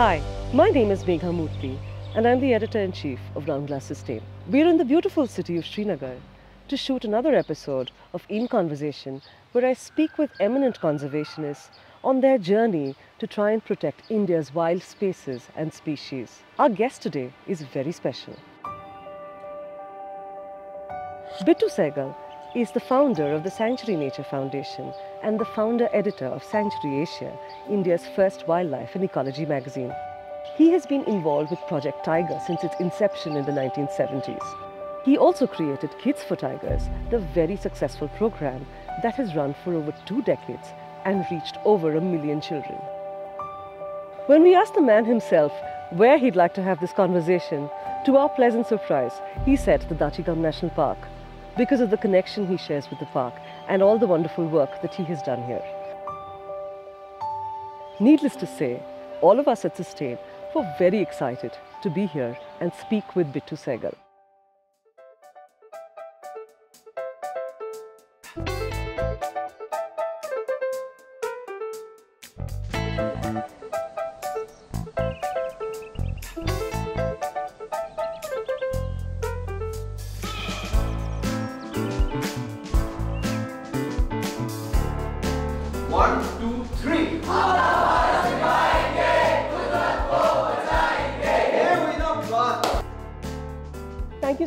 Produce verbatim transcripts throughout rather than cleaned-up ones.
Hi, my name is Megha Moorthy and I'm the editor-in-chief of Round Glass Sustain. We're in the beautiful city of Srinagar to shoot another episode of In Conversation, where I speak with eminent conservationists on their journey to try and protect India's wild spaces and species. Our guest today is very special. Bittu Sahgal is the founder of the Sanctuary Nature Foundation and the founder-editor of Sanctuary Asia, India's first wildlife and ecology magazine. He has been involved with Project Tiger since its inception in the nineteen seventies. He also created Kids for Tigers, the very successful program that has run for over two decades and reached over a million children. When we asked the man himself where he'd like to have this conversation, to our pleasant surprise, he said the Dachigam National Park, because of the connection he shares with the park and all the wonderful work that he has done here. Needless to say, all of us at Sustain were very excited to be here and speak with Bittu Sahgal.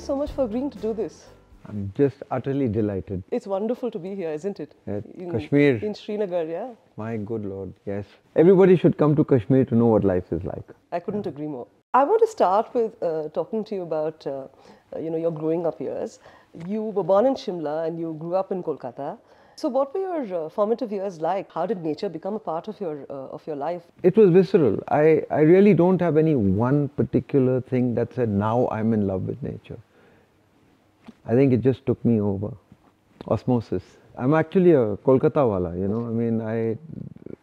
So much for agreeing to do this. I'm just utterly delighted. It's wonderful to be here, isn't it? Yes, in Kashmir. In Srinagar, yeah. My good Lord, yes. Everybody should come to Kashmir to know what life is like. I couldn't yeah. agree more. I want to start with uh, talking to you about, uh, you know, your growing up years. You were born in Shimla and you grew up in Kolkata. So what were your uh, formative years like? How did nature become a part of your uh, of your life? It was visceral. I, I really don't have any one particular thing that said, now I'm in love with nature. I think it just took me over. Osmosis. I'm actually a Kolkata wala, you know. I mean, I,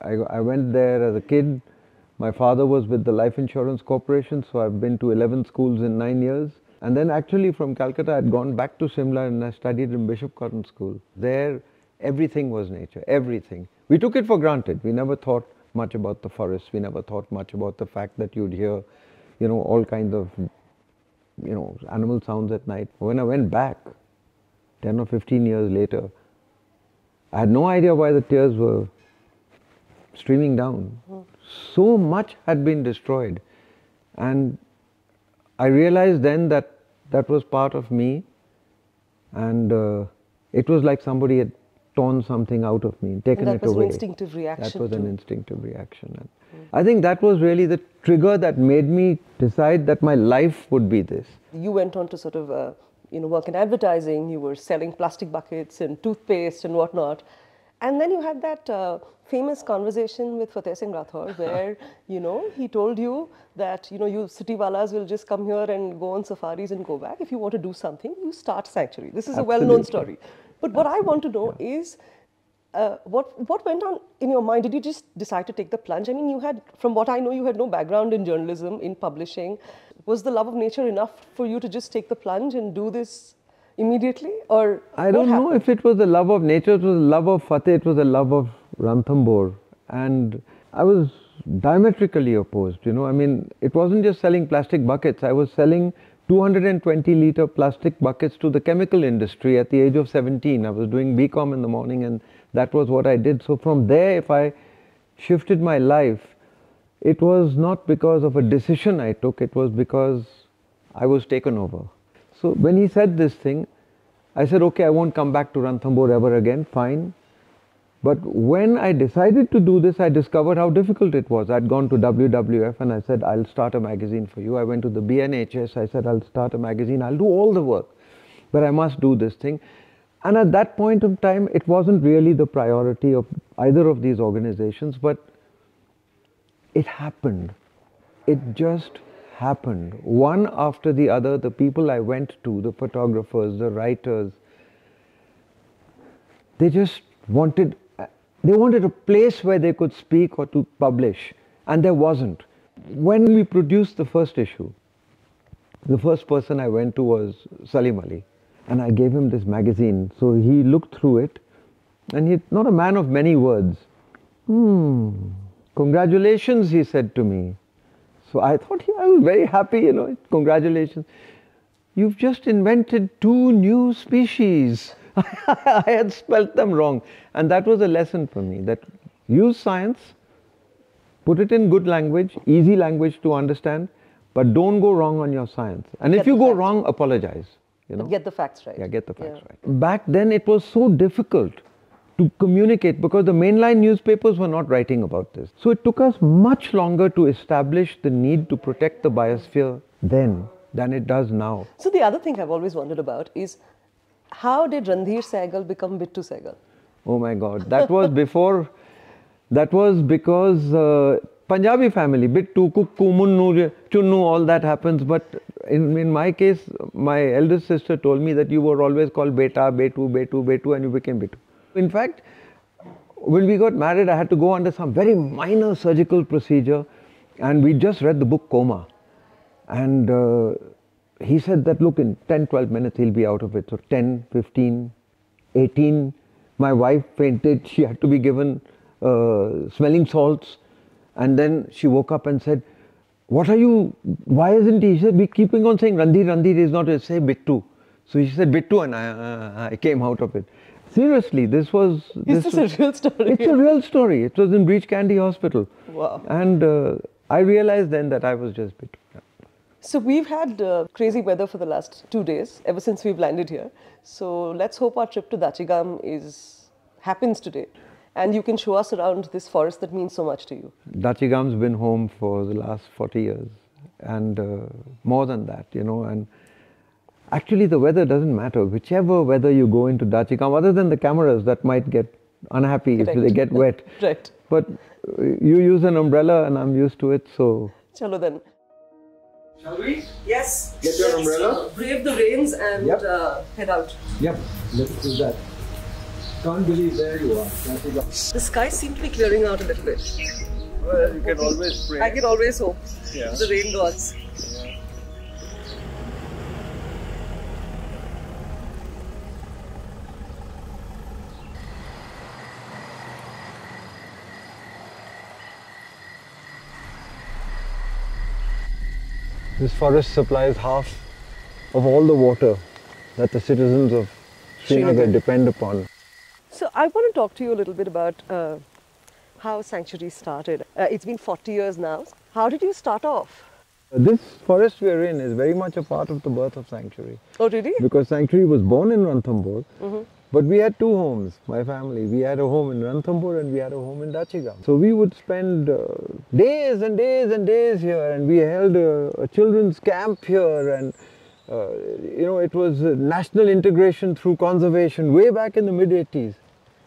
I, I went there as a kid. My father was with the Life Insurance Corporation, so I've been to eleven schools in nine years. And then actually from Calcutta, I'd gone back to Shimla and I studied in Bishop Cotton School. There, everything was nature, everything. We took it for granted. We never thought much about the forests. We never thought much about the fact that you'd hear, you know, all kinds of you know, animal sounds at night. When I went back ten or fifteen years later, I had no idea why the tears were streaming down. So much had been destroyed. And I realized then that that was part of me. And uh, it was like somebody had torn something out of me, taken it away. That was an instinctive reaction. That was an instinctive reaction. And I think that was really the trigger that made me decide that my life would be this. You went on to sort of, uh, you know, work in advertising. You were selling plastic buckets and toothpaste and whatnot. And then you had that uh, famous conversation with Fateh Singh Rathor where, you know, he told you that, you know, you city walas will just come here and go on safaris and go back. If you want to do something, you start Sanctuary. This is Absolutely. a well-known story. But what Absolutely. I want to know yeah. is, Uh, what, what went on in your mind? Did you just decide to take the plunge? I mean, you had, from what I know, you had no background in journalism, in publishing. Was the love of nature enough for you to just take the plunge and do this immediately? Or I don't happened? know if it was the love of nature, it was the love of Fateh, it was the love of Ranthambore. And I was diametrically opposed, you know. I mean, it wasn't just selling plastic buckets. I was selling two hundred twenty litre plastic buckets to the chemical industry at the age of seventeen. I was doing B Com in the morning and that was what I did. So from there, if I shifted my life, it was not because of a decision I took, it was because I was taken over. So when he said this thing, I said, okay, I won't come back to Ranthambore ever again, fine. But when I decided to do this, I discovered how difficult it was. I'd gone to W W F and I said, I'll start a magazine for you. I went to the B N H S, I said, I'll start a magazine, I'll do all the work, but I must do this thing. And at that point of time, it wasn't really the priority of either of these organizations, but it happened. It just happened. One after the other, the people I went to, the photographers, the writers, they just wanted, they wanted a place where they could speak or to publish, and there wasn't. When we produced the first issue, the first person I went to was Salim Ali. And I gave him this magazine, so he looked through it, and he's not a man of many words. Hmm, congratulations, he said to me. So I thought, yeah, I was very happy, you know, congratulations. You've just invented two new species. I had spelt them wrong. And that was a lesson for me, that use science, put it in good language, easy language to understand, but don't go wrong on your science. And if you go wrong, apologize. You know? Get the facts right. Yeah, get the facts yeah. right. Back then it was so difficult to communicate because the mainline newspapers were not writing about this. So it took us much longer to establish the need to protect the biosphere then than it does now. So the other thing I've always wondered about is, how did Randhir Sahgal become Bittu Sahgal? Oh my God, that was before, that was because uh, Punjabi family, Bittu, Kukku, Munnu, Chunnu, all that happens. But in, in my case, my eldest sister told me that you were always called Beta, Betu, Betu, Betu, and you became Bittu. In fact, when we got married, I had to go under some very minor surgical procedure, and we just read the book Coma. And uh, he said that, look, in ten, twelve minutes, he'll be out of it. So ten, fifteen, eighteen, my wife fainted. She had to be given uh, smelling salts. And then she woke up and said, what are you, why isn't he? He said, we're keeping on saying Randhir, Randhir is not, say Bittu. So she said Bittu, and I, uh, I came out of it. Seriously, this was... Is this, this a real story? It's a real story. It was in Breach Candy Hospital. Wow. And uh, I realized then that I was just Bittu. Yeah. So we've had uh, crazy weather for the last two days, ever since we've landed here. So let's hope our trip to Dachigam is, happens today. And you can show us around this forest that means so much to you. Dachigam's been home for the last forty years and uh, more than that, you know. And actually the weather doesn't matter. Whichever weather you go into Dachigam, other than the cameras that might get unhappy Correct. If they get wet. Right. But you use an umbrella and I'm used to it, so... Chalo then. Shall we? Yes. Get your Let's umbrella. Brave the rains and yep. uh, head out. Yep. Let's do that. Can't believe there you are. The sky seems to be clearing out a little bit. Well, you can always pray. I can always hope. Yeah. The rain gods. Yeah. This forest supplies half of all the water that the citizens of Srinagar depend upon. So I want to talk to you a little bit about uh, how Sanctuary started. Uh, it's been forty years now. How did you start off? This forest we are in is very much a part of the birth of Sanctuary. Oh, really? Because Sanctuary was born in Ranthambore, mm-hmm. but we had two homes, my family. We had a home in Ranthambore and we had a home in Dachigam. So we would spend uh, days and days and days here, and we held a, a children's camp here, and uh, you know, it was uh, national integration through conservation way back in the mid eighties.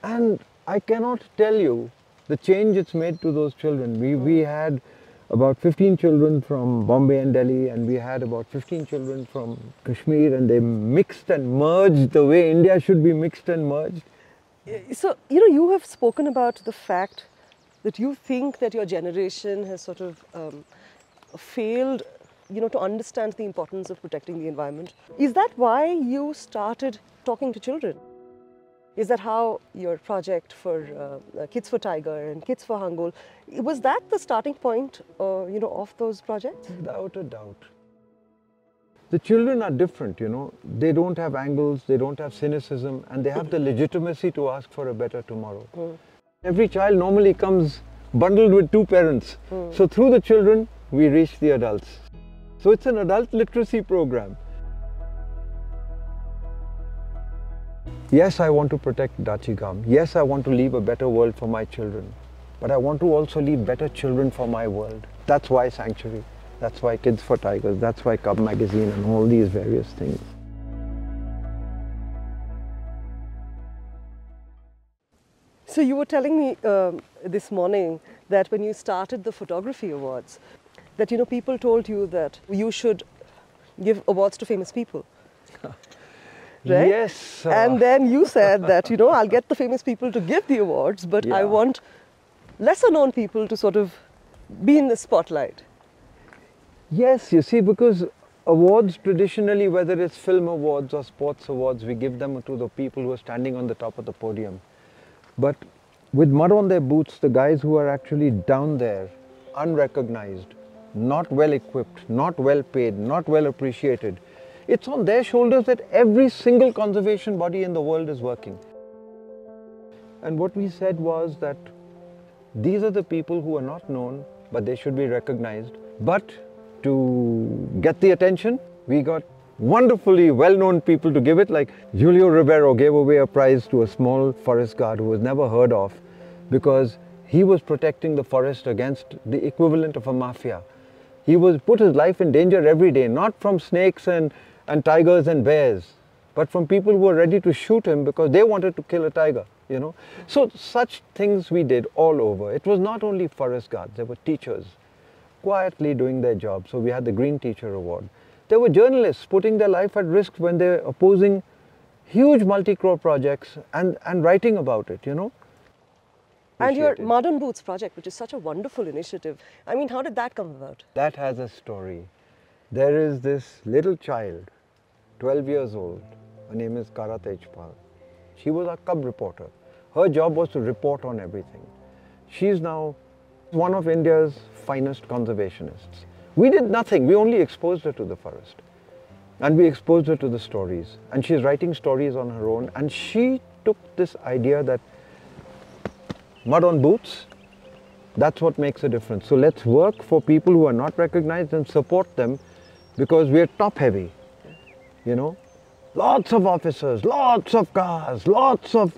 And I cannot tell you the change it's made to those children. We, we had about fifteen children from Bombay and Delhi, and we had about fifteen children from Kashmir, and they mixed and merged the way India should be mixed and merged. So, you know, you have spoken about the fact that you think that your generation has sort of um, failed, you know, to understand the importance of protecting the environment. Is that why you started talking to children? Is that how your project for uh, Kids for Tiger and Kids for Hangul, was that the starting point uh, you know, of those projects? Without a doubt. The children are different, you know. They don't have angles, they don't have cynicism, and they have the legitimacy to ask for a better tomorrow. Mm. Every child normally comes bundled with two parents. Mm. So through the children, we reach the adults. So it's an adult literacy program. Yes, I want to protect Dachigam. Yes, I want to leave a better world for my children. But I want to also leave better children for my world. That's why Sanctuary. That's why Kids for Tigers. That's why Cub magazine and all these various things. So you were telling me um, this morning that when you started the photography awards, that, you know, people told you that you should give awards to famous people. Right? Yes. Uh, and then you said that, you know, I'll get the famous people to give the awards, but yeah. I want lesser known people to sort of be in the spotlight. Yes, you see, because awards traditionally, whether it's film awards or sports awards, we give them to the people who are standing on the top of the podium. But with mud on their boots, the guys who are actually down there, unrecognized, not well equipped, not well paid, not well appreciated. It's on their shoulders that every single conservation body in the world is working. And what we said was that these are the people who are not known, but they should be recognized. But to get the attention, we got wonderfully well-known people to give it, like Julio Ribeiro gave away a prize to a small forest guard who was never heard of because he was protecting the forest against the equivalent of a mafia. He was put his life in danger every day, not from snakes and, and tigers and bears, but from people who were ready to shoot him because they wanted to kill a tiger, you know. So such things we did all over. It was not only forest guards, there were teachers quietly doing their job. So we had the Green Teacher Award. There were journalists putting their life at risk when they're opposing huge multi-crore projects and, and writing about it, you know. And your Modern Roots project, which is such a wonderful initiative. I mean, how did that come about? That has a story. There is this little child, twelve years old. Her name is Kara Tejpal. She was a Cub reporter. Her job was to report on everything. She's now one of India's finest conservationists. We did nothing. We only exposed her to the forest. And we exposed her to the stories. And she's writing stories on her own. And she took this idea that mud on boots, that's what makes a difference. So let's work for people who are not recognized and support them, because we're top heavy, you know. Lots of officers, lots of cars, lots of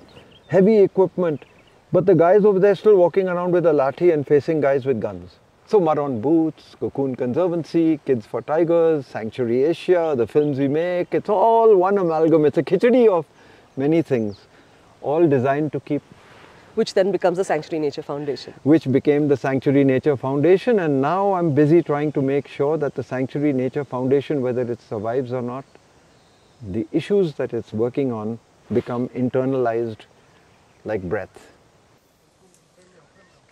heavy equipment. But the guys over there still walking around with a lathi and facing guys with guns. So Mud on Boots, Cocoon Conservancy, Kids for Tigers, Sanctuary Asia, the films we make, it's all one amalgam. It's a khichdi of many things, all designed to keep... Which then becomes the Sanctuary Nature Foundation. Which became the Sanctuary Nature Foundation, and now I'm busy trying to make sure that the Sanctuary Nature Foundation, whether it survives or not, the issues that it's working on become internalized like breath.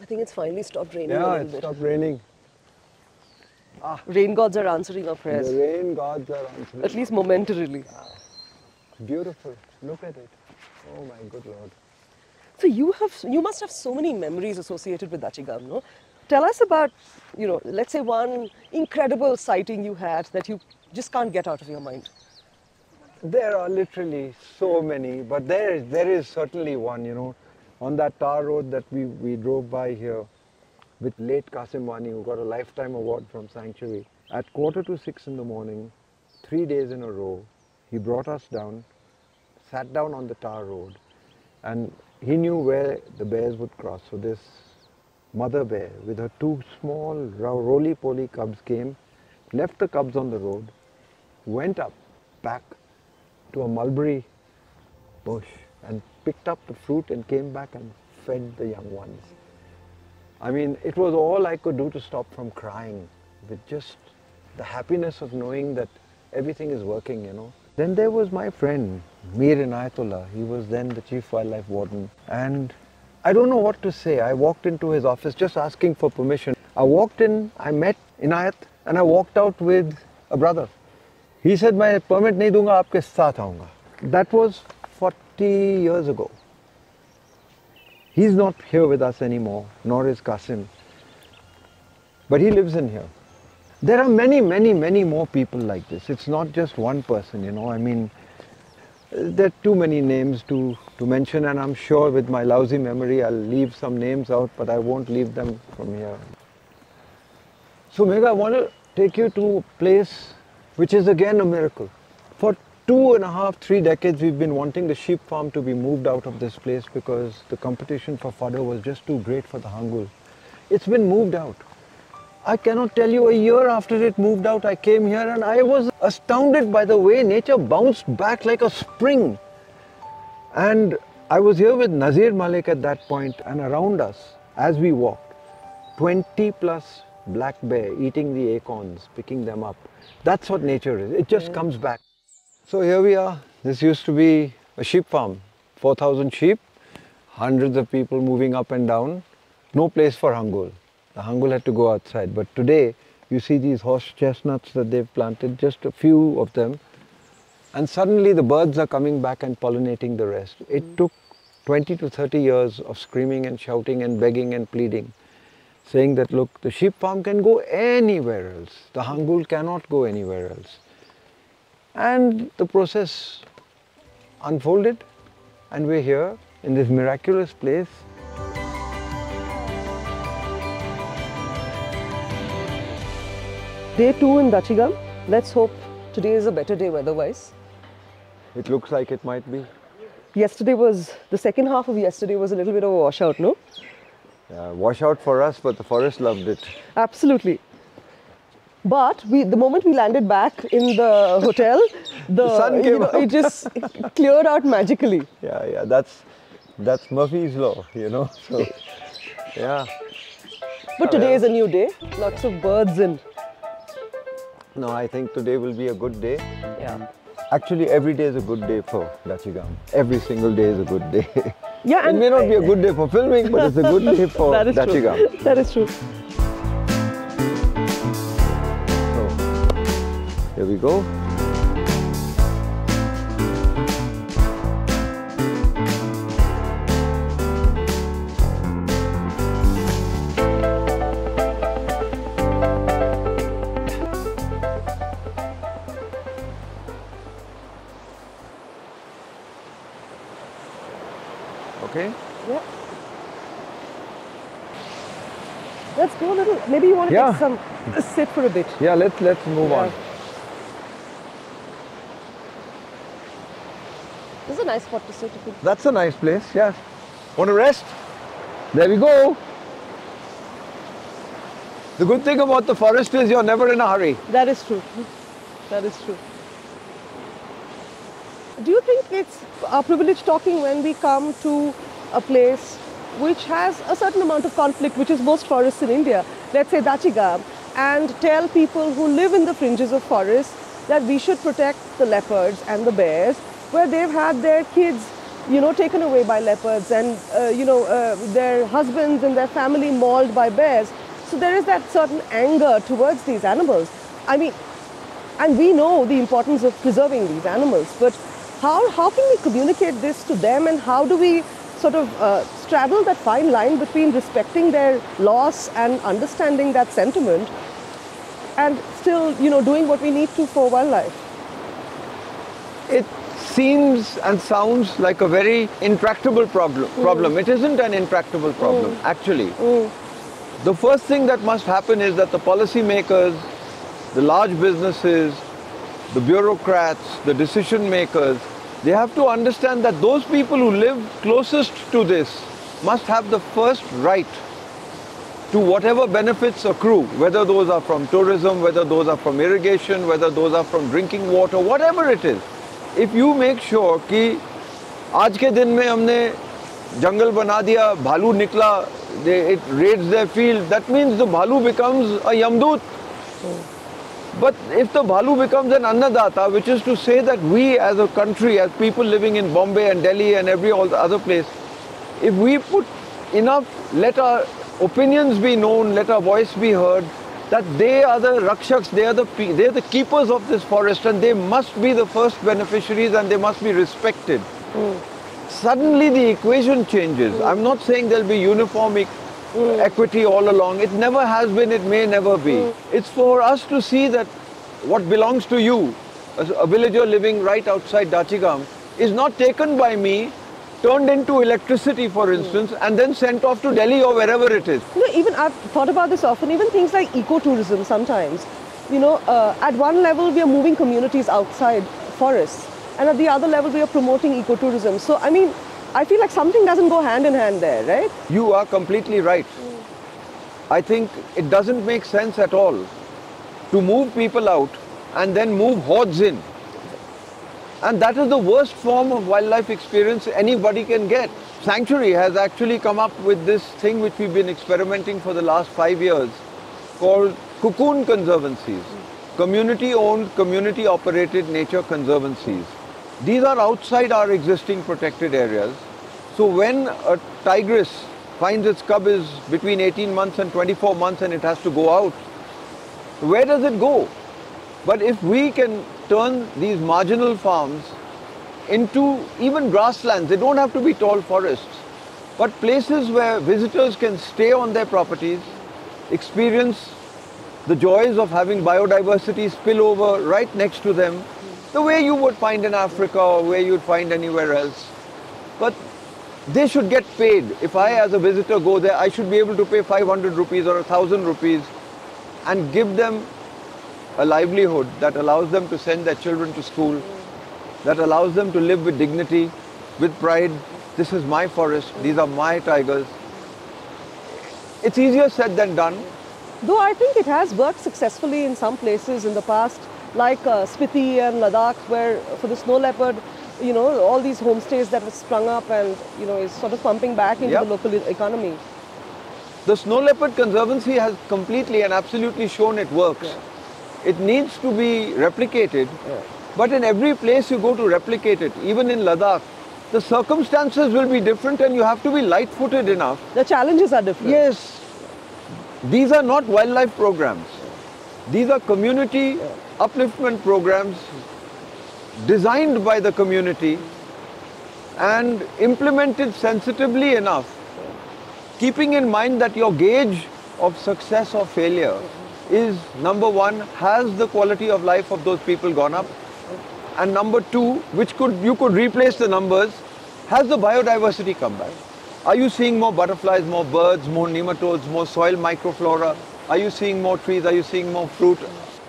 I think it's finally stopped raining yeah, a little bit. Yeah, it's stopped raining. Ah. Rain gods are answering our prayers. The rain gods are answering. At least momentarily. Ah. Beautiful. Look at it. Oh my good Lord. So you have, you must have so many memories associated with Dachigam, no? Tell us about, you know, let's say one incredible sighting you had that you just can't get out of your mind. There are literally so many, but there, there is certainly one, you know. On that tar road that we, we drove by here with late Kasimwani, who got a lifetime award from Sanctuary. At quarter to six in the morning, three days in a row, he brought us down, sat down on the tar road, and he knew where the bears would cross. So this mother bear with her two small roly-poly cubs came, left the cubs on the road, went up back to a mulberry bush and picked up the fruit and came back and fed the young ones. I mean, it was all I could do to stop from crying, with just the happiness of knowing that everything is working, you know. Then there was my friend, Mir Inayatullah. He was then the Chief Wildlife Warden. And I don't know what to say. I walked into his office just asking for permission. I walked in, I met Inayat, and I walked out with a brother. He said, "My permit nahi dunga, aapke saath aunga." That was forty years ago. He's not here with us anymore, nor is Qasim, but he lives in here. There are many, many, many more people like this. It's not just one person, you know. I mean, there are too many names to, to mention, and I'm sure with my lousy memory, I'll leave some names out, but I won't leave them from here. So, Megha, I want to take you to a place which is again a miracle. For Two and a half, three decades, we've been wanting the sheep farm to be moved out of this place because the competition for fodder was just too great for the Hangul. It's been moved out. I cannot tell you, a year after it moved out, I came here and I was astounded by the way nature bounced back like a spring. And I was here with Nazir Malik at that point, and around us, as we walked, twenty plus black bear eating the acorns, picking them up. That's what nature is. It just comes back. So here we are. This used to be a sheep farm, four thousand sheep, hundreds of people moving up and down. No place for Hangul. The Hangul had to go outside. But today, you see these horse chestnuts that they've planted, just a few of them. And suddenly the birds are coming back and pollinating the rest. It took twenty to thirty years of screaming and shouting and begging and pleading. saying that, look, the sheep farm can go anywhere else. The Hangul cannot go anywhere else. And the process unfolded, and we're here in this miraculous place. Day two in Dachigam. Let's hope today is a better day weather-wise. It looks like it might be. Yesterday was, the second half of yesterday was a little bit of a washout, no? Yeah, washout for us, but the forest loved it. Absolutely. But we, the moment we landed back in the hotel, the, the sun came know, up. It just cleared out magically. Yeah, yeah, that's, that's Murphy's law, you know, so, yeah. But today oh, yeah. is a new day, lots of birds in. No, I think today will be a good day. Yeah. Actually, every day is a good day for Dachigam. Every single day is a good day. Yeah, and it may not be a good day for filming, but it's a good day for Dachigam. That is true. So, here we go. Maybe you want to yeah. take some uh, sit for a bit. Yeah, let's let's move yeah. on. This is a nice spot to sit. That's a nice place. Yeah. Want to rest? There we go. The good thing about the forest is you're never in a hurry. That is true. That is true. Do you think it's our privilege talking when we come to a place which has a certain amount of conflict, which is most forests in India, let's say Dachigam, and tell people who live in the fringes of forests that we should protect the leopards and the bears, where they've had their kids, you know, taken away by leopards and, uh, you know, uh, their husbands and their family mauled by bears. So there is that certain anger towards these animals. I mean, and we know the importance of preserving these animals, but how, how can we communicate this to them, and how do we sort of uh, straddle that fine line between respecting their loss and understanding that sentiment and still, you know, doing what we need to for wildlife? It seems and sounds like a very intractable problem. Mm. problem. It isn't an intractable problem, mm. actually. Mm. The first thing that must happen is that the policymakers, the large businesses, the bureaucrats, the decision makers, they have to understand that those people who live closest to this must have the first right to whatever benefits accrue, whether those are from tourism, whether those are from irrigation, whether those are from drinking water, whatever it is. If you make sure that आज के दिन में हमने जंगल बना दिया, भालू निकला, it raids their field, that means the bhalu becomes a yamdut. But if the bhalu becomes an annadata, which is to say that we as a country, as people living in Bombay and Delhi and every all the other place, if we put enough, let our opinions be known, let our voice be heard, that they are the rakshaks, they are the, they are the keepers of this forest, and they must be the first beneficiaries and they must be respected. Mm. Suddenly the equation changes. Mm. I'm not saying there'll be uniform equation. Mm. Equity all along. It never has been, it may never be. Mm. It's for us to see that what belongs to you, a villager living right outside Dachigam, is not taken by me, turned into electricity for instance, mm. and then sent off to Delhi or wherever it is. You know, even I've thought about this often, even things like ecotourism sometimes. You know, uh, at one level we are moving communities outside forests, and at the other level we are promoting ecotourism. So I mean, I feel like something doesn't go hand in hand there, right? You are completely right. Mm. I think it doesn't make sense at all to move people out and then move hordes in. And that is the worst form of wildlife experience anybody can get. Sanctuary has actually come up with this thing which we've been experimenting for the last five years called Cocoon Conservancies. Mm. Community-owned, community-operated nature conservancies. These are outside our existing protected areas. So when a tigress finds its cub is between eighteen months and twenty-four months and it has to go out, where does it go? But if we can turn these marginal farms into even grasslands, they don't have to be tall forests, but places where visitors can stay on their properties, experience the joys of having biodiversity spill over right next to them, the way you would find in Africa or where you'd find anywhere else. But they should get paid. If I as a visitor go there, I should be able to pay five hundred rupees or one thousand rupees and give them a livelihood that allows them to send their children to school, that allows them to live with dignity, with pride. This is my forest, these are my tigers. It's easier said than done. Though I think it has worked successfully in some places in the past, like uh, Spiti and Ladakh, where for the snow leopard, you know, all these homestays that were sprung up and, you know, is sort of pumping back into yep. the local economy. The Snow Leopard Conservancy has completely and absolutely shown it works. Yeah. It needs to be replicated, yeah. but in every place you go to replicate it, even in Ladakh, the circumstances will be different and you have to be light-footed enough. The challenges are different. Yes. These are not wildlife programs. These are community yeah. upliftment programs designed by the community and implemented sensitively enough, keeping in mind that your gauge of success or failure is, number one, has the quality of life of those people gone up, and number two, which could you could replace the numbers, has the biodiversity come back? Are you seeing more butterflies, more birds, more nematodes, more soil microflora? Are you seeing more trees? Are you seeing more fruit?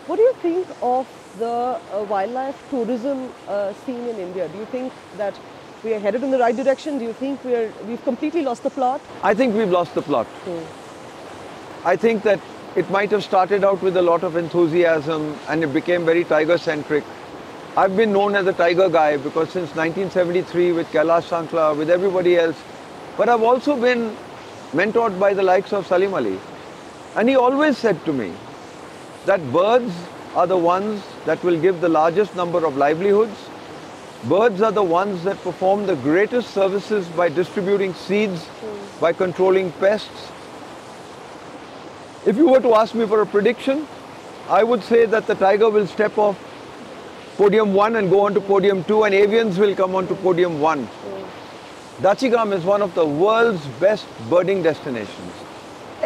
What do you think of the uh, wildlife tourism uh, scene in India? Do you think that we are headed in the right direction? Do you think we are, we've completely lost the plot? I think we've lost the plot. Mm. I think that it might have started out with a lot of enthusiasm and it became very tiger-centric. I've been known as a tiger guy because since nineteen seventy-three with Kailash Shankla, with everybody else, but I've also been mentored by the likes of Salim Ali. And he always said to me that birds are the ones that will give the largest number of livelihoods. Birds are the ones that perform the greatest services by distributing seeds, mm. by controlling pests. If you were to ask me for a prediction, I would say that the tiger will step off podium one and go on to podium two, and avians will come on to podium one. Mm. Dachigam is one of the world's best birding destinations.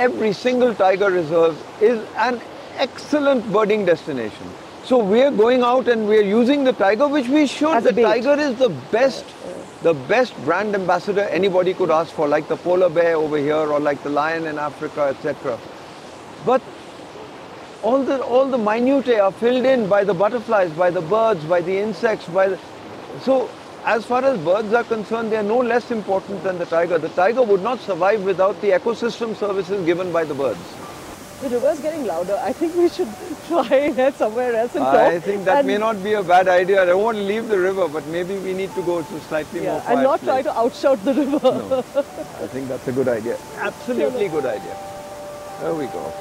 Every single tiger reserve is an excellent birding destination. So we're going out and we're using the tiger, which we should. The tiger is the best, the best brand ambassador anybody could ask for, like the polar bear over here or like the lion in Africa, et cetera. But all the all the minutiae are filled in by the butterflies, by the birds, by the insects, by the... So as far as birds are concerned, they are no less important than the tiger. The tiger would not survive without the ecosystem services given by the birds. The river's getting louder. I think we should try and head somewhere else and talk. I think that and may not be a bad idea. I won't leave the river, but maybe we need to go to slightly yeah, more quiet and not place. Try to outshout the river. No, I think that's a good idea. Absolutely good idea. There we go.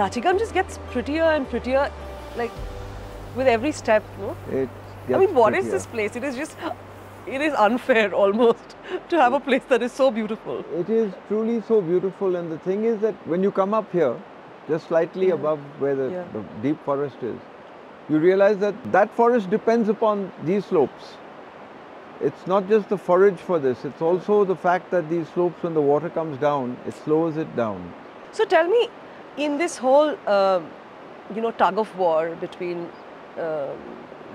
Dachigam just gets prettier and prettier, like with every step, no? It gets I mean, what prettier. Is this place? It is just, it is unfair almost to have a place that is so beautiful. It is truly so beautiful, and the thing is that when you come up here, just slightly yeah. above where the, yeah. the deep forest is, you realize that that forest depends upon these slopes. It's not just the forage for this, it's also the fact that these slopes, when the water comes down, it slows it down. So tell me, in this whole, uh, you know, tug of war between, uh,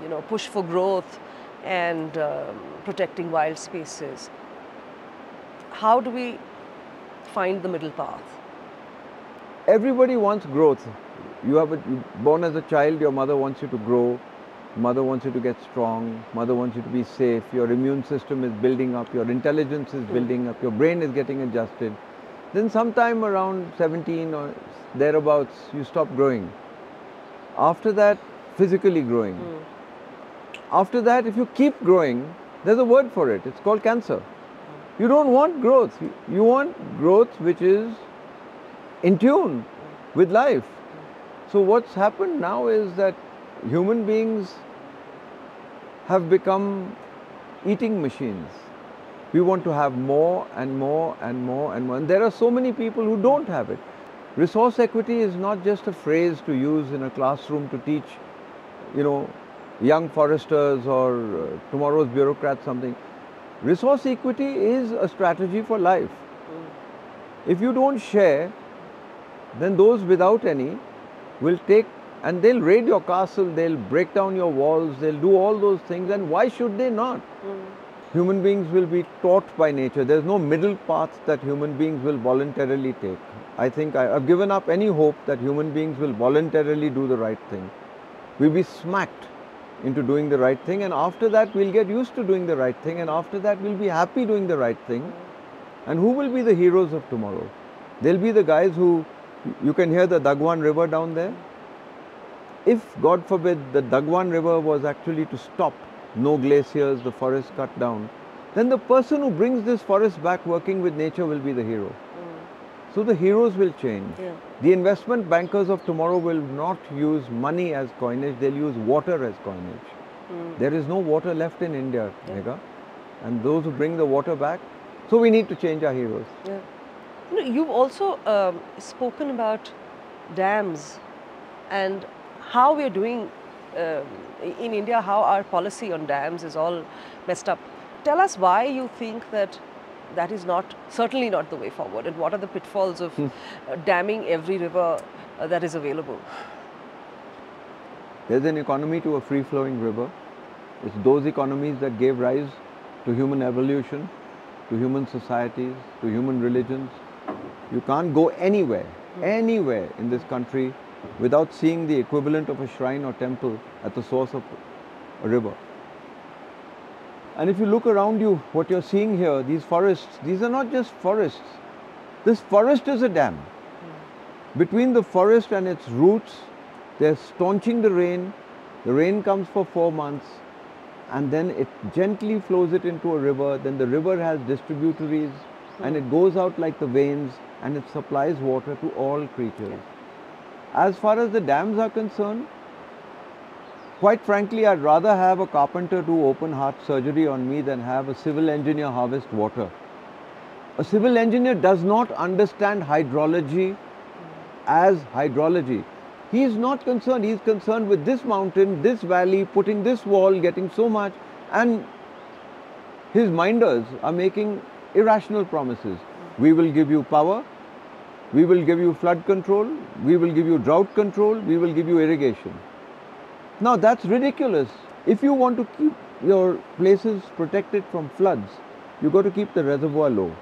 you know, push for growth and uh, protecting wild spaces, how do we find the middle path? Everybody wants growth. You have a, you're born as a child, your mother wants you to grow, mother wants you to get strong, mother wants you to be safe, your immune system is building up, your intelligence is building up, your brain is getting adjusted. Then sometime around seventeen or thereabouts, you stop growing. After that, physically growing. Mm. After that, if you keep growing, there's a word for it. It's called cancer. You don't want growth. You want growth which is in tune with life. So what's happened now is that human beings have become eating machines. We want to have more and more and more and more. And there are so many people who don't have it. Resource equity is not just a phrase to use in a classroom to teach, you know, young foresters or tomorrow's bureaucrats something. Resource equity is a strategy for life. If you don't share, then those without any will take, and they'll raid your castle, they'll break down your walls, they'll do all those things, and why should they not? Mm. Human beings will be taught by nature. There's no middle path that human beings will voluntarily take. I think I, I've given up any hope that human beings will voluntarily do the right thing. We'll be smacked into doing the right thing, and after that we'll get used to doing the right thing, and after that we'll be happy doing the right thing. And who will be the heroes of tomorrow? They'll be the guys who, you can hear the Dagwan River down there. If, God forbid, the Dagwan River was actually to stop, no glaciers, the forest cut down, then the person who brings this forest back working with nature will be the hero. Mm. So the heroes will change. Yeah. The investment bankers of tomorrow will not use money as coinage, they'll use water as coinage. Mm. There is no water left in India, yeah. Megha, and those who bring the water back, so we need to change our heroes. Yeah. You know, you've also um, spoken about dams and how we are doing uh, in India, how our policy on dams is all messed up. Tell us why you think that that is not, certainly not the way forward, and what are the pitfalls of hmm. damming every river uh, that is available? There's an economy to a free-flowing river. It's those economies that gave rise to human evolution, to human societies, to human religions. You can't go anywhere, hmm. anywhere in this country without seeing the equivalent of a shrine or temple at the source of a river. And if you look around you, what you're seeing here, these forests, these are not just forests. This forest is a dam. Mm. Between the forest and its roots, they're staunching the rain. The rain comes for four months and then it gently flows it into a river. Then the river has distributaries mm. and it goes out like the veins and it supplies water to all creatures. Yeah. As far as the dams are concerned, quite frankly, I'd rather have a carpenter do open heart surgery on me than have a civil engineer harvest water. A civil engineer does not understand hydrology as hydrology. He is not concerned. He is concerned with this mountain, this valley, putting this wall, getting so much, and his minders are making irrational promises. We will give you power. We will give you flood control, we will give you drought control, we will give you irrigation. Now that's ridiculous. If you want to keep your places protected from floods, you've got to keep the reservoir low. Mm.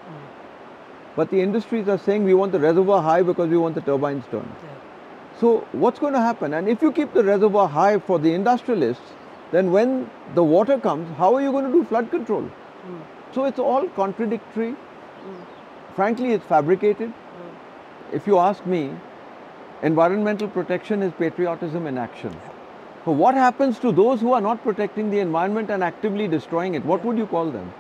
But the industries are saying we want the reservoir high because we want the turbines turned. Yeah. So what's going to happen? And if you keep the reservoir high for the industrialists, then when the water comes, how are you going to do flood control? Mm. So it's all contradictory. Mm. Frankly, it's fabricated. If you ask me, environmental protection is patriotism in action. So what happens to those who are not protecting the environment and actively destroying it? What yeah. would you call them?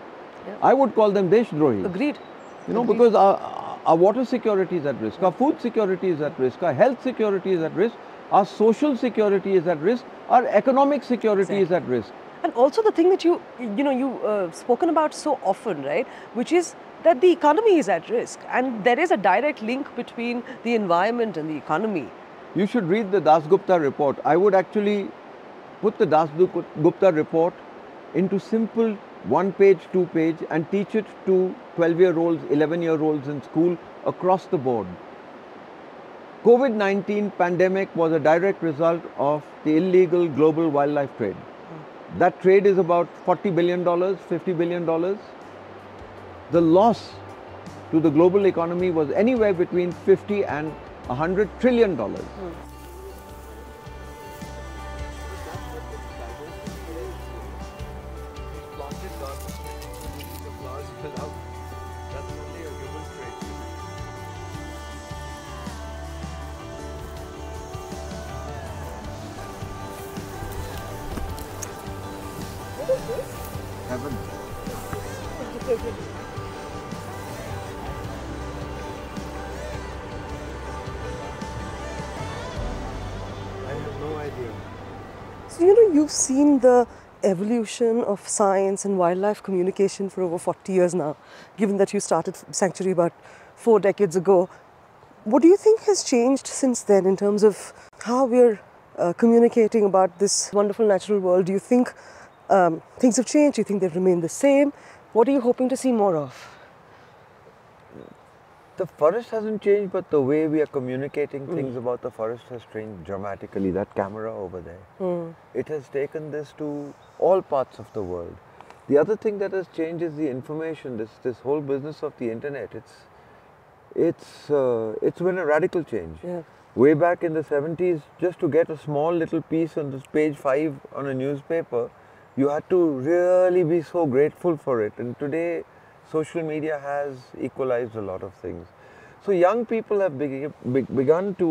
Yeah. I would call them deshadrohi. Agreed. You know, Agreed. Because our, our water security is at risk, our food security is at risk, our health security is at risk, our social security is at risk, our economic security exactly. is at risk. And also the thing that you, you know, you've uh, spoken about so often, right, which is that the economy is at risk, and there is a direct link between the environment and the economy. You should read the Dasgupta report. I would actually put the Dasgupta report into simple one page, two page and teach it to twelve year olds, eleven year olds in school across the board. COVID nineteen pandemic was a direct result of the illegal global wildlife trade. That trade is about forty billion dollars, fifty billion dollars. The loss to the global economy was anywhere between fifty and one hundred trillion dollars. Mm. What is this? Heaven. I have no idea. So, you know, you've seen the evolution of science and wildlife communication for over forty years now, given that you started Sanctuary about four decades ago. What do you think has changed since then in terms of how we're uh, communicating about this wonderful natural world? Do you think um, things have changed? Do you think they've remained the same? What are you hoping to see more of? The forest hasn't changed, but the way we are communicating mm. things about the forest has changed dramatically. That camera over there, mm. it has taken this to all parts of the world. The other thing that has changed is the information. This this whole business of the internet. It's it's uh, it's been a radical change. Yeah. Way back in the seventies, just to get a small little piece on this page five on a newspaper, you had to really be so grateful for it. And today, social media has equalized a lot of things. So young people have be be begun to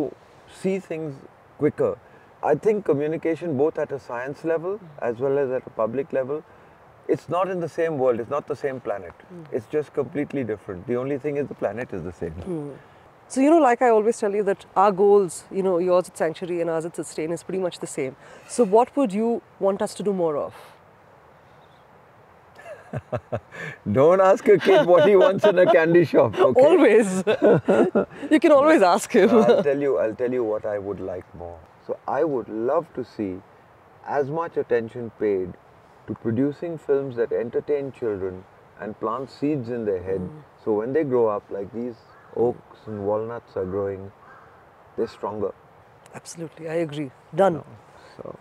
see things quicker. I think communication, both at a science level as well as at a public level, it's not in the same world, it's not the same planet. Mm. It's just completely different. The only thing is the planet is the same. Mm. So, you know, like I always tell you that our goals, you know, yours at Sanctuary and ours at Sustain, is pretty much the same. So what would you want us to do more of? Don't ask a kid what he wants in a candy shop. Okay? Always. You can always ask him. I'll tell you, I'll tell you what I would like more. So I would love to see as much attention paid to producing films that entertain children and plant seeds in their head. Mm. So when they grow up, like these oaks and walnuts are growing, they're stronger. Absolutely, I agree. Done. No, so.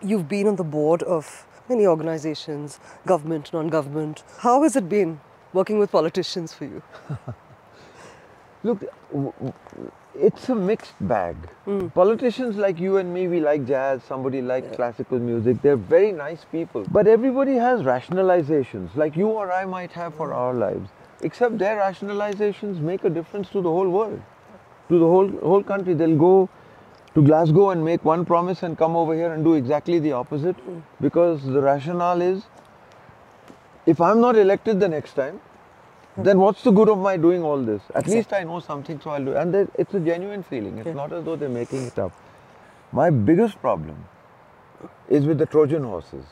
You've been on the board of many organizations, government, non-government. How has it been working with politicians for you? Look, it's a mixed bag. Mm. Politicians like you and me, we like jazz, somebody likes yeah. classical music. They're very nice people. But everybody has rationalizations, like you or I might have for our lives. Except their rationalizations make a difference to the whole world, to the whole, whole country. They'll go to Glasgow and make one promise and come over here and do exactly the opposite, mm. because the rationale is, if I'm not elected the next time, mm. then what's the good of my doing all this? At exactly. least I know something, so I'll do it. And there, it's a genuine feeling. It's yeah. not as though they're making it up. My biggest problem is with the Trojan horses.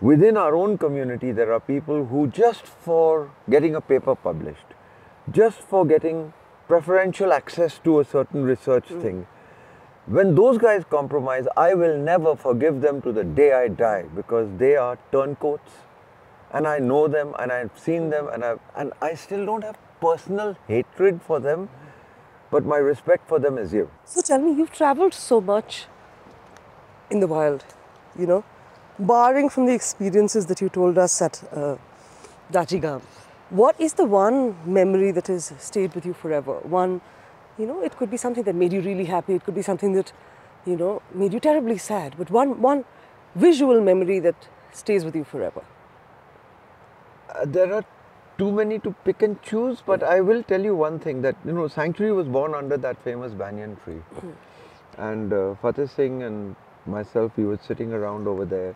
Within our own community, there are people who, just for getting a paper published, just for getting preferential access to a certain research mm. thing, when those guys compromise, I will never forgive them to the day I die, because they are turncoats, and I know them, and I've seen them, and I and I still don't have personal hatred for them, but my respect for them is zero. So tell me, you've travelled so much in the wild, you know, barring from the experiences that you told us at uh, Dachigam. What is the one memory that has stayed with you forever? One. You know, it could be something that made you really happy, it could be something that, you know, made you terribly sad. But one, one visual memory that stays with you forever. Uh, there are too many to pick and choose, but mm. I will tell you one thing, that, you know, Sanctuary was born under that famous banyan tree. Mm. And uh, Fateh Singh and myself, we were sitting around over there,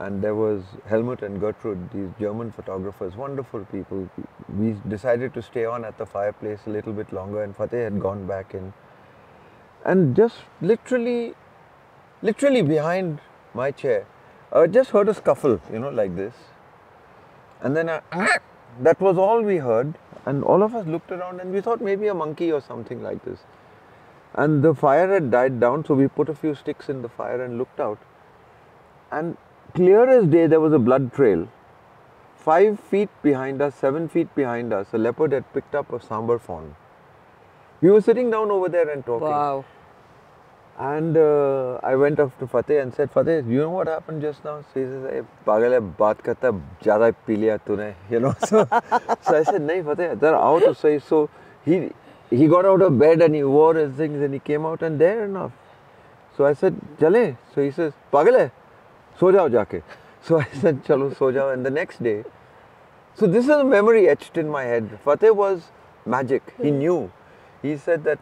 and there was Helmut and Gertrude, these German photographers, wonderful people. We decided to stay on at the fireplace a little bit longer, and Fateh had gone back in. And just literally, literally behind my chair, I just heard a scuffle, you know, like this. And then I, that was all we heard. And all of us looked around and we thought maybe a monkey or something like this. And the fire had died down, so we put a few sticks in the fire and looked out. And clear as day, there was a blood trail. Five feet behind us, seven feet behind us, a leopard had picked up a sambar fawn. We were sitting down over there and talking. Wow. And uh, I went up to Fateh and said, Fateh, you know what happened just now? So he says, hey, pagal hai, baat karta, jada pi liya tune, you know. So, so I said, nahi Fateh, they're out of sight. So he, he got out of bed and he wore his things and he came out, and there enough. So I said, chale. So he says, pagal hai. So jao jaake. So I said, chalo, so jao. And the next day, so this is a memory etched in my head. Fateh was magic. He knew. He said that,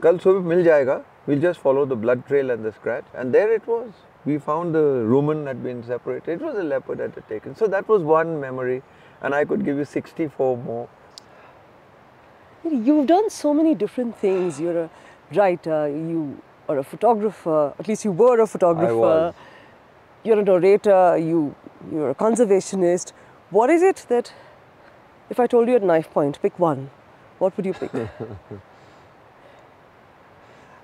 kal subah mil jayega. We'll just follow the blood trail and the scratch. And there it was. We found the rumen had been separated. It was a leopard that had taken. So that was one memory. And I could give you sixty-four more. You've done so many different things. You're a writer. You or a photographer, at least you were a photographer. I was. You're an orator, you, you're a conservationist. What is it that, if I told you at knife point, pick one, what would you pick?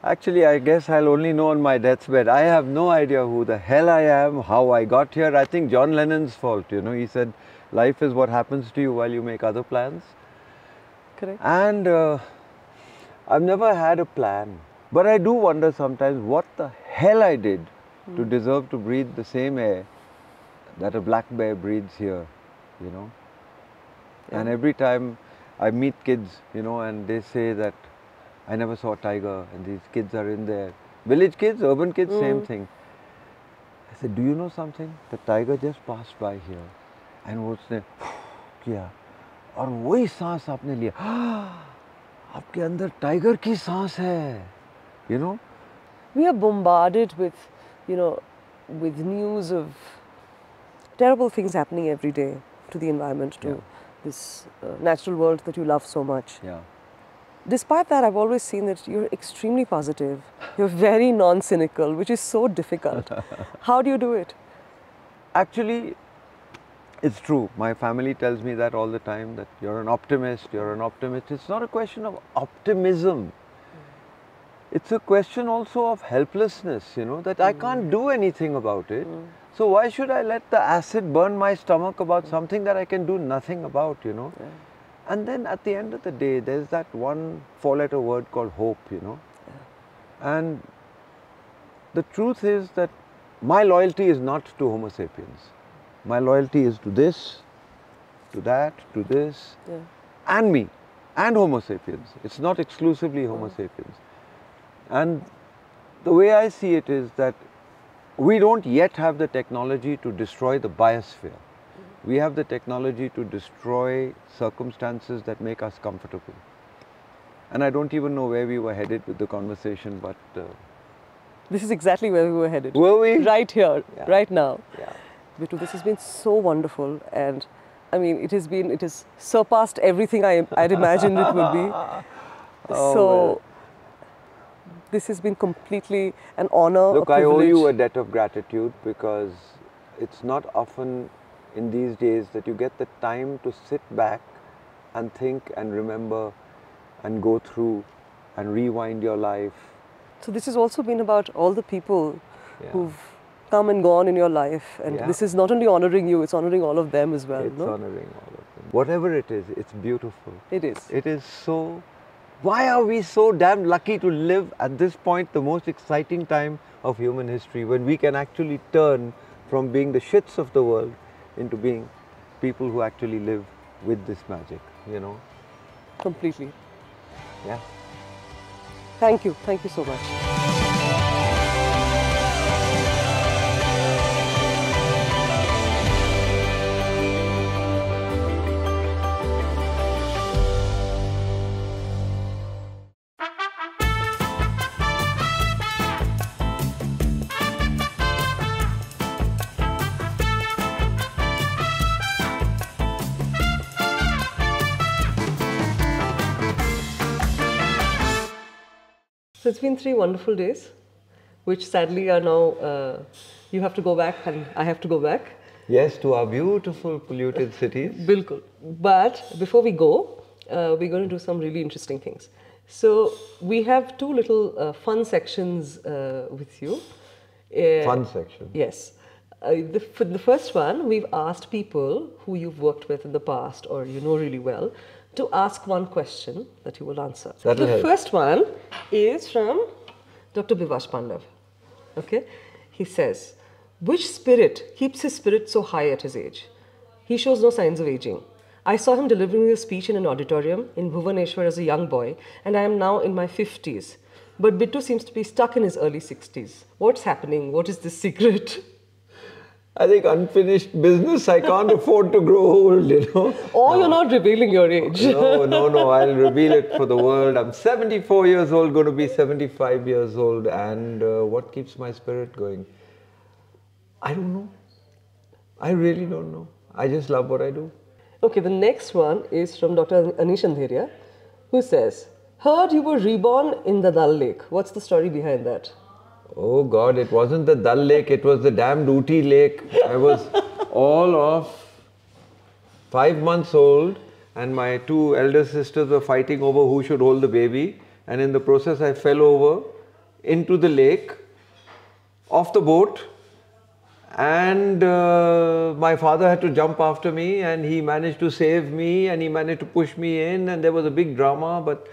Actually, I guess I'll only know on my deathbed. I have no idea who the hell I am, how I got here. I think John Lennon's fault, you know. He said, life is what happens to you while you make other plans. Correct. And uh, I've never had a plan. But I do wonder sometimes what the hell I did mm. to deserve to breathe the same air that a black bear breathes here, you know. Yeah. And every time I meet kids, you know, and they say that I never saw a tiger and these kids are in there. Village kids, urban kids, mm. same thing. I said, do you know something? The tiger just passed by here and उसने किया और वही सांस आपने लिया. आपके अंदर tiger की सांस है, you know. We are bombarded with, you know, with news of terrible things happening every day to the environment, to yeah. this uh, natural world that you love so much. Yeah. Despite that, I've always seen that you're extremely positive, you're very non-cynical, which is so difficult. How do you do it? Actually, it's true. My family tells me that all the time, that you're an optimist, you're an optimist. It's not a question of optimism. It's a question also of helplessness, you know, that mm. I can't do anything about it. Mm. So why should I let the acid burn my stomach about mm. something that I can do nothing about, you know? Yeah. And then at the end of the day, there's that one four-letter word called hope, you know. Yeah. And the truth is that my loyalty is not to Homo sapiens. My loyalty is to this, to that, to this, yeah. and me, and Homo sapiens. It's not exclusively Homo mm. sapiens. And the way I see it is that we don't yet have the technology to destroy the biosphere. We have the technology to destroy circumstances that make us comfortable. And I don't even know where we were headed with the conversation, but... Uh, this is exactly where we were headed. Were we? Right here, yeah. right now. Yeah. Bittu, this has been so wonderful, and I mean, it has been, it has surpassed everything I I'd imagined it would be. Oh, so. Well. This has been completely an honor. Look, I owe you a debt of gratitude because it's not often in these days that you get the time to sit back and think and remember and go through and rewind your life. So this has also been about all the people yeah. who've come and gone in your life, and yeah. this is not only honoring you, it's honoring all of them as well. It's no? honoring all of them. Whatever it is, it's beautiful. It is. It is so... Why are we so damn lucky to live at this point, the most exciting time of human history, when we can actually turn from being the shits of the world into being people who actually live with this magic, you know? Completely. Yeah. Thank you. Thank you so much. So it's been three wonderful days, which sadly are now, uh, you have to go back and I have to go back. Yes, to our beautiful polluted cities. Bilkul. But before we go, uh, we're going to do some really interesting things. So we have two little uh, fun sections uh, with you. Uh, fun section? Yes. Uh, the, for the first one, we've asked people who you've worked with in the past or you know really well, to ask one question that you will answer. That'll the help. First one is from Doctor Bivash Pandav. Okay? He says, which spirit keeps his spirit so high at his age? He shows no signs of aging. I saw him delivering a speech in an auditorium in Bhuvaneshwar as a young boy, and I am now in my fifties. But Bittu seems to be stuck in his early sixties. What's happening? What is the secret? I think unfinished business, I can't afford to grow old, you know. Or no. You're not revealing your age. No, no, no, I'll reveal it for the world. I'm seventy-four years old, going to be seventy-five years old. And uh, what keeps my spirit going? I don't know. I really don't know. I just love what I do. Okay, the next one is from Doctor Anish Andheria, who says, heard you were reborn in the Dal Lake. What's the story behind that? Oh God, it wasn't the Dal Lake, it was the damned Ooty Lake. I was all of five months old and my two elder sisters were fighting over who should hold the baby, and in the process I fell over into the lake, off the boat, and uh, my father had to jump after me, and he managed to save me and he managed to push me in, and there was a big drama, but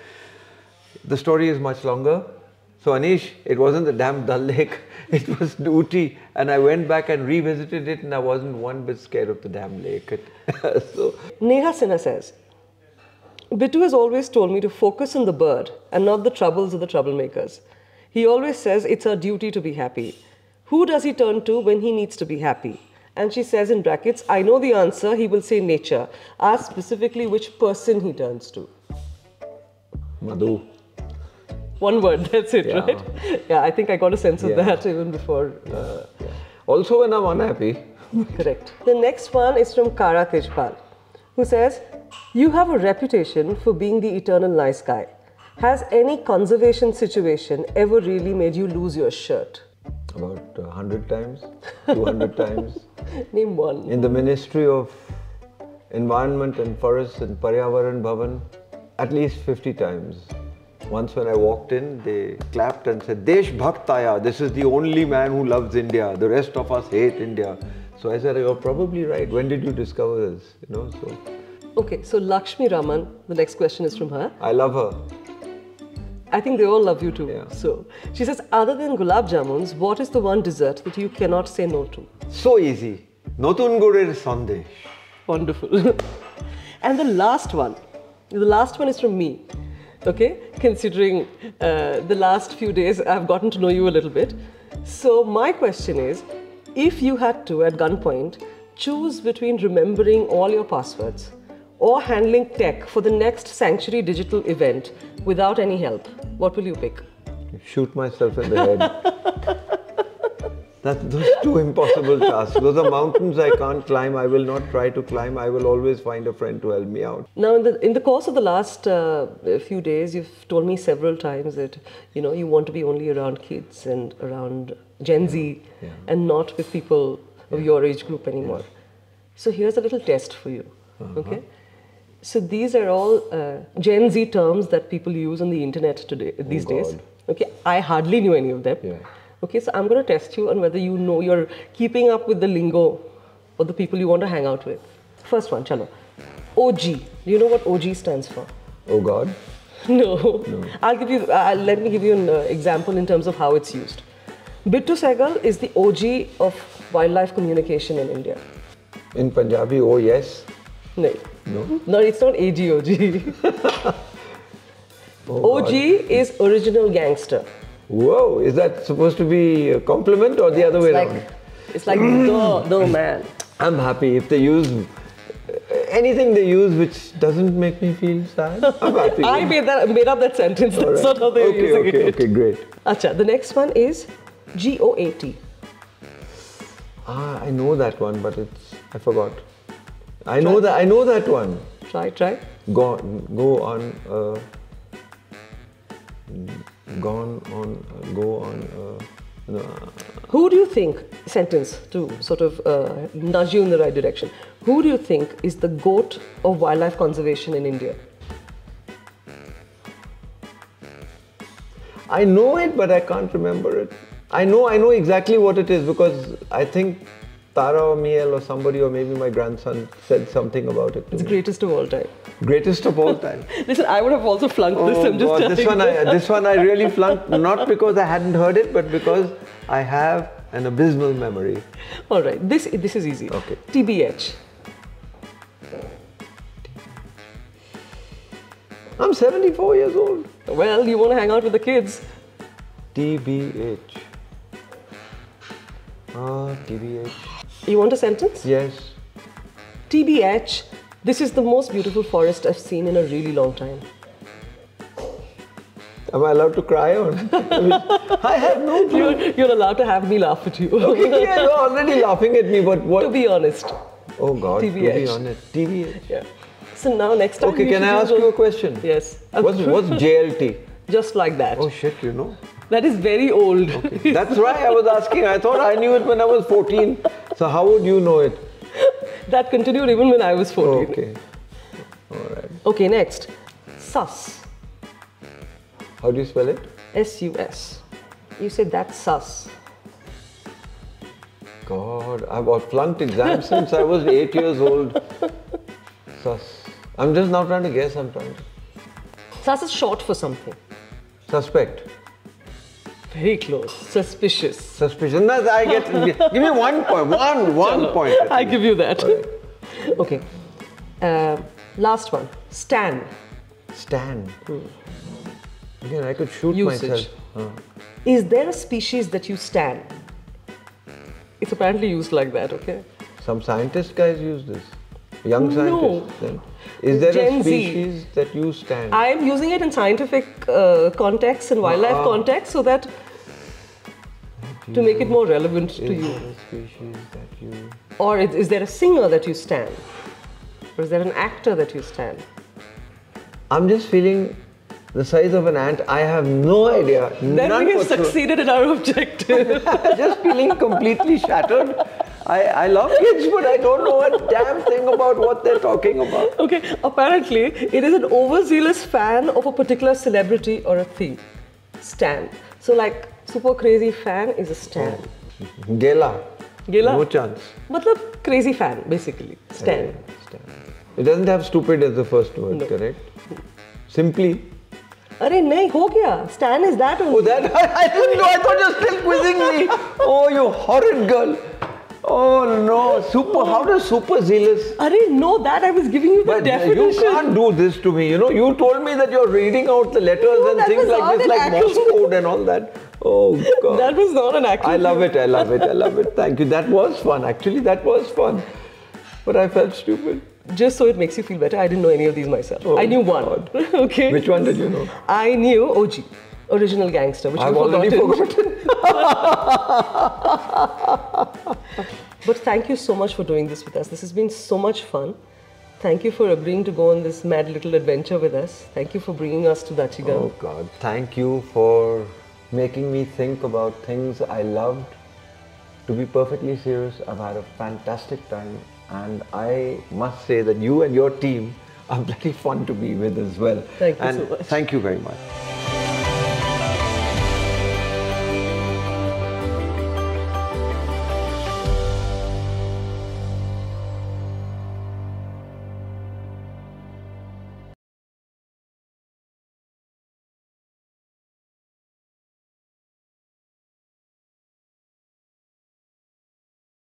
the story is much longer. So Anish, it wasn't the damn Dal Lake, it was Ooty, and I went back and revisited it and I wasn't one bit scared of the damn lake. So. Neha Sinha says, Bittu has always told me to focus on the bird and not the troubles of the troublemakers. He always says it's our duty to be happy. Who does he turn to when he needs to be happy? And she says in brackets, I know the answer, he will say nature. Ask specifically which person he turns to. Madhu. One word, that's it, yeah. Right? Yeah, I think I got a sense of yeah. that even before. Uh, yeah. Also when I'm unhappy. Correct. The next one is from Kara Tejpal, who says, you have a reputation for being the eternal nice guy. Has any conservation situation ever really made you lose your shirt? About one hundred times, two hundred times. Name one. In the Ministry of Environment and Forests and Paryavaran Bhavan, at least fifty times. Once when I walked in, they clapped and said, Desh Bhaktaya, this is the only man who loves India. The rest of us hate India. So I said, you're probably right. When did you discover this? You know, so. Okay, so Lakshmi Raman, the next question is from her. I love her. I think they all love you too. Yeah. So she says, other than Gulab Jamuns, what is the one dessert that you cannot say no to? So easy. Notun Gurer Sandesh. Wonderful. And the last one, the last one is from me. Okay, considering uh, the last few days, I've gotten to know you a little bit. So my question is, if you had to, at gunpoint, choose between remembering all your passwords or handling tech for the next Sanctuary Digital event without any help, what will you pick? Shoot myself in the head. That, those two impossible tasks. Those are mountains I can't climb. I will not try to climb. I will always find a friend to help me out. Now, in the, in the course of the last uh, few days, you've told me several times that, you know, you want to be only around kids and around Gen Z yeah. Yeah. and not with people of yeah. your age group anymore. Yeah. So here's a little test for you. Uh-huh. Okay. So these are all uh, Gen Z terms that people use on the internet today, these oh God. days. Okay. I hardly knew any of them. Yeah. Okay, so I'm going to test you on whether you know you're keeping up with the lingo or the people you want to hang out with. First one, chalo. O G. Do you know what O G stands for? Oh God. No. No. I'll give you. Uh, let me give you an uh, example in terms of how it's used. Bittu Sahgal is the O G of wildlife communication in India. In Punjabi, oh yes. No. No. No, it's not A G O G. Oh, O G is original gangster. Whoa, is that supposed to be a compliment or yeah, the other way like, around? It's like, no, no man. I'm happy if they use anything they use which doesn't make me feel sad. I'm happy. I made, that, made up that sentence. All That's right. not how they okay, were using okay, it. Okay, okay, great. Achha, the next one is G O A T. Ah, I know that one, but it's, I forgot. I try. know that, I know that one. Try, try. Go, go on. Uh, Gone on, uh, go on. Uh, no. Who do you think, sentence to sort of uh, nudge you in the right direction, who do you think is the goat of wildlife conservation in India? I know it, but I can't remember it. I know, I know exactly what it is because I think Tara or Miel or somebody or maybe my grandson said something about it. It's me. Greatest of all time. Greatest of all time. Listen, I would have also flunked oh this. I'm just God, this one, I, this one I really flunked, not because I hadn't heard it, but because I have an abysmal memory. All right, this this is easy. Okay. T B H. I'm seventy-four years old. Well, you want to hang out with the kids. T B H. Ah, T B H. You want a sentence? Yes. T B H. This is the most beautiful forest I've seen in a really long time. Am I allowed to cry or? I, mean, I have no clue. You're, you're allowed to have me laugh at you. Okay, yeah, you're already laughing at me, but what? To be honest. Oh God, T B H. To be honest. T B H. Yeah. So now next time. Okay, can I ask you a question? Yes. What's, what's J L T? Just like that. Oh shit, you know. That is very old. Okay. That's why I was asking. I thought I knew it when I was fourteen. So how would you know it? That continued even when I was fourteen. Okay. All right. Okay, next. Sus. How do you spell it? S U S. You said that's sus. God, I've flunked exams since I was eight years old. Sus. I'm just now trying to guess sometimes. Sus is short for something. Suspect. Very close. Suspicious. Suspicious. No, I get. Give me one point. One, one Chalo. point. I give you that. Right. Okay. Uh, last one. Stan. Stan. Hmm. Again, I could shoot Usage. myself. Huh. Is there a species that you stan? It's apparently used like that, okay? Some scientist guys use this. Young scientists. No. Then. Is there Gen a species Z. that you stan? I am using it in scientific uh, context and wildlife ah. context so that to make it more relevant is to you. There a species that you... Or is, is there a singer that you stan? Or is there an actor that you stan? I'm just feeling the size of an ant. I have no idea. Then None we have succeeded in our objective. Just feeling completely shattered. I, I love kids, but I don't know a damn thing about what they're talking about. Okay, apparently, it is an overzealous fan of a particular celebrity or a theme. Stan. So, like, super crazy fan is a stan. Oh. Gela. Gela. No chance. Matlab, crazy fan, basically. Stan. Hey, stan. It doesn't have stupid as the first word, no. correct? Simply. Arey, nahi, ho gaya. Stan is that only. Oh, that? I, I didn't know. I thought you were still quizzing me. Oh, you horrid girl. Oh no, super, how does super zealous? Arey, no, that I was giving you the but definition. You can't do this to me, you know. You told me that you're reading out the letters no, and things like this, like Morse code and all that. Oh God. That was not an action. I love it, I love it, I love it. Thank you. That was fun, actually, that was fun. But I felt stupid. Just so it makes you feel better, I didn't know any of these myself. Oh, I knew one. Okay. Which one did you know? I knew O G. Original Gangster, which I've already forgotten. But thank you so much for doing this with us. This has been so much fun. Thank you for agreeing to go on this mad little adventure with us. Thank you for bringing us to Dachigam. Oh God, thank you for making me think about things I loved. To be perfectly serious, I've had a fantastic time, and I must say that you and your team are bloody fun to be with as well. Thank you and so much. Thank you very much.